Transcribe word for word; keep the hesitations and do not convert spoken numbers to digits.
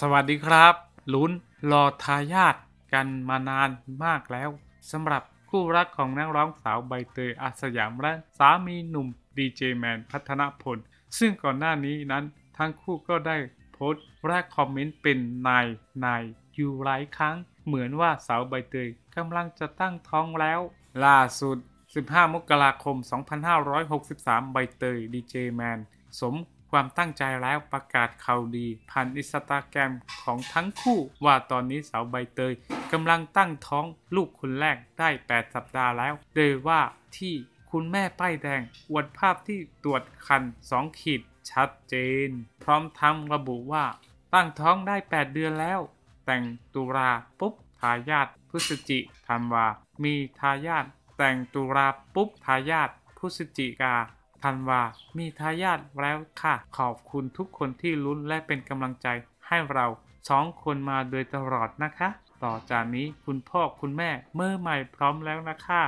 สวัสดีครับลุ้นรอทายาทกันมานานมากแล้วสำหรับคู่รักของนักร้องสาวใบเตยอาสยามและสามีหนุ่มดีเจแมนพัฒนพลซึ่งก่อนหน้านี้นั้นทั้งคู่ก็ได้โพสต์และคอมเมนต์เป็นนายนายอยู่หลายครั้งเหมือนว่าสาวใบเตยกำลังจะตั้งท้องแล้วล่าสุดสิบห้ามกราคมสองพันห้าร้อยหกสิบสามใบเตยดีเจแมนสมความตั้งใจแล้วประกาศข่าวดีผ่านอินสตาแกรมของทั้งคู่ว่าตอนนี้สาวใบเตยกำลังตั้งท้องลูกคนแรกได้แปดสัปดาห์แล้วโดยว่าที่คุณแม่ป้ายแดงอวดภาพที่ตรวจครรภ์สองขีดชัดเจนพร้อมทั้งระบุว่าตั้งท้องได้แปดเดือนแล้วแต่งตุลาปุ๊บทายาทพฤศจิธันวามีทายาทแต่งตุลาปุ๊บทายาทพฤศจิกาธันวามีทายาทแล้วค่ะขอบคุณทุกคนที่ลุ้นและเป็นกำลังใจให้เราสองคนมาโดยตลอดนะคะต่อจากนี้คุณพ่อคุณแม่เมื่อใหม่พร้อมแล้วนะคะ